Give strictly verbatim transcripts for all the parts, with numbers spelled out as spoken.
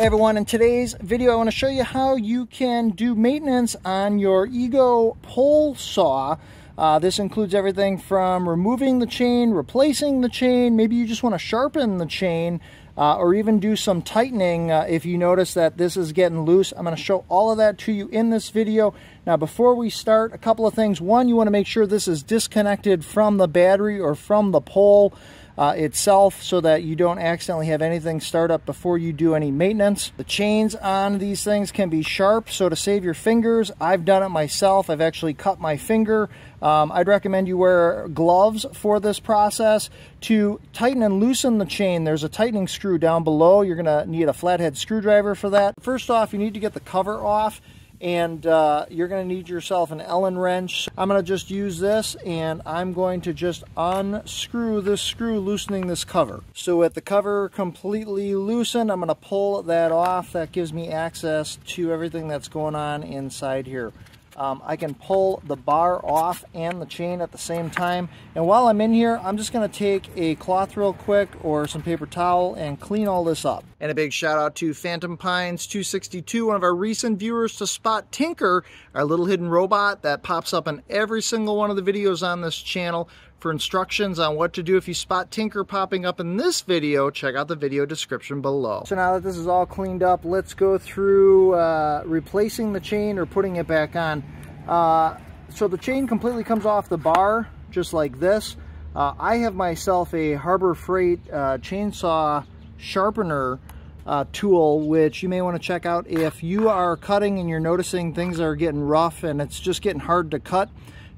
Hey everyone, in today's video I want to show you how you can do maintenance on your Ego pole saw. Uh, this includes everything from removing the chain, replacing the chain, maybe you just want to sharpen the chain, uh, or even do some tightening uh, if you notice that this is getting loose. I'm going to show all of that to you in this video. Now before we start, a couple of things. One, you want to make sure this is disconnected from the battery or from the pole Uh, itself so that you don't accidentally have anything start up before you do any maintenance. The chains on these things can be sharp, so to save your fingers, I've done it myself. I've actually cut my finger. Um, I'd recommend you wear gloves for this process. To tighten and loosen the chain, there's a tightening screw down below. You're gonna need a flathead screwdriver for that. First off, you need to get the cover off, and uh, you're gonna need yourself an Allen wrench. I'm gonna just use this, and I'm going to just unscrew this screw, loosening this cover. So with the cover completely loosened, I'm gonna pull that off. That gives me access to everything that's going on inside here. Um, I can pull the bar off and the chain at the same time. And while I'm in here, I'm just gonna take a cloth real quick or some paper towel and clean all this up. And a big shout out to Phantom Pines two sixty-two, one of our recent viewers, to spot Tinker, our little hidden robot that pops up in every single one of the videos on this channel. For instructions on what to do if you spot Tinker popping up in this video, check out the video description below. So now that this is all cleaned up, let's go through uh, replacing the chain or putting it back on. Uh, so the chain completely comes off the bar, just like this. Uh, I have myself a Harbor Freight uh, chainsaw sharpener uh, tool, which you may want to check out if you are cutting and you're noticing things are getting rough and it's just getting hard to cut.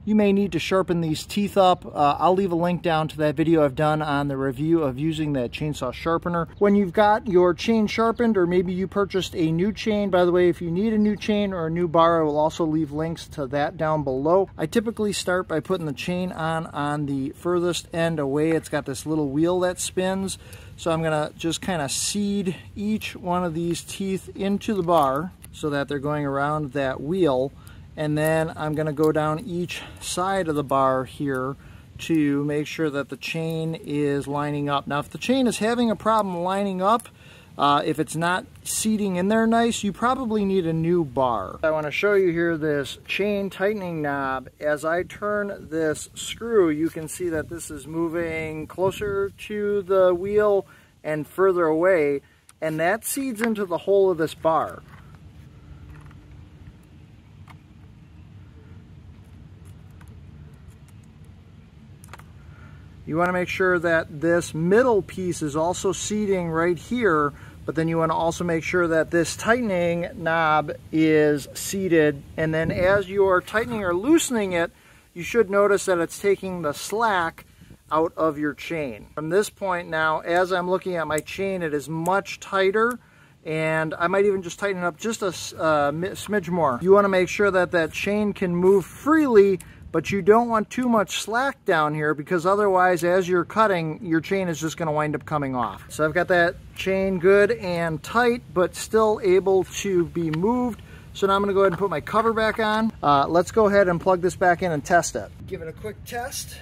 You may need to sharpen these teeth up. Uh, I'll leave a link down to that video I've done on the review of using that chainsaw sharpener. When you've got your chain sharpened, or maybe you purchased a new chain, by the way, if you need a new chain or a new bar, I will also leave links to that down below. I typically start by putting the chain on on the furthest end away. It's got this little wheel that spins. So I'm gonna just kind of seed each one of these teeth into the bar so that they're going around that wheel. And then I'm gonna go down each side of the bar here to make sure that the chain is lining up. Now if the chain is having a problem lining up, uh, if it's not seating in there nice, you probably need a new bar. I wanna show you here this chain tightening knob. As I turn this screw, you can see that this is moving closer to the wheel and further away, and that seeds into the hole of this bar. You want to make sure that this middle piece is also seating right here, but then you want to also make sure that this tightening knob is seated. And then as you are tightening or loosening it, you should notice that it's taking the slack out of your chain. From this point now, as I'm looking at my chain, it is much tighter, and I might even just tighten it up just a uh, smidge more. You want to make sure that that chain can move freely, but you don't want too much slack down here, because otherwise as you're cutting, your chain is just gonna wind up coming off. So I've got that chain good and tight, but still able to be moved. So now I'm gonna go ahead and put my cover back on. Uh, let's go ahead and plug this back in and test it. Give it a quick test.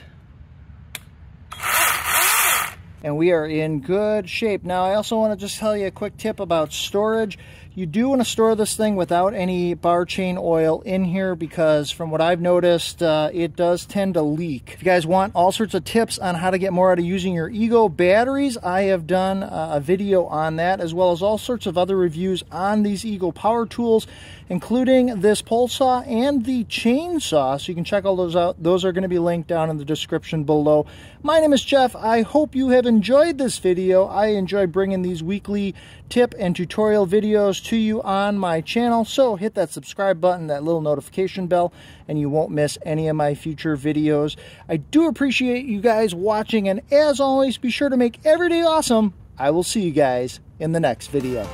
And we are in good shape. Now I also want to just tell you a quick tip about storage. You do want to store this thing without any bar chain oil in here, because from what I've noticed, uh, it does tend to leak. If you guys want all sorts of tips on how to get more out of using your Ego batteries, I have done uh, a video on that, as well as all sorts of other reviews on these Ego power tools, including this pole saw and the chainsaw. So you can check all those out. Those are going to be linked down in the description below. My name is Jeff. I hope you have enjoyed this video. I enjoy bringing these weekly tip and tutorial videos to you on my channel, so hit that subscribe button, that little notification bell, and you won't miss any of my future videos. I do appreciate you guys watching, and as always, be sure to make every day awesome. I will see you guys in the next video.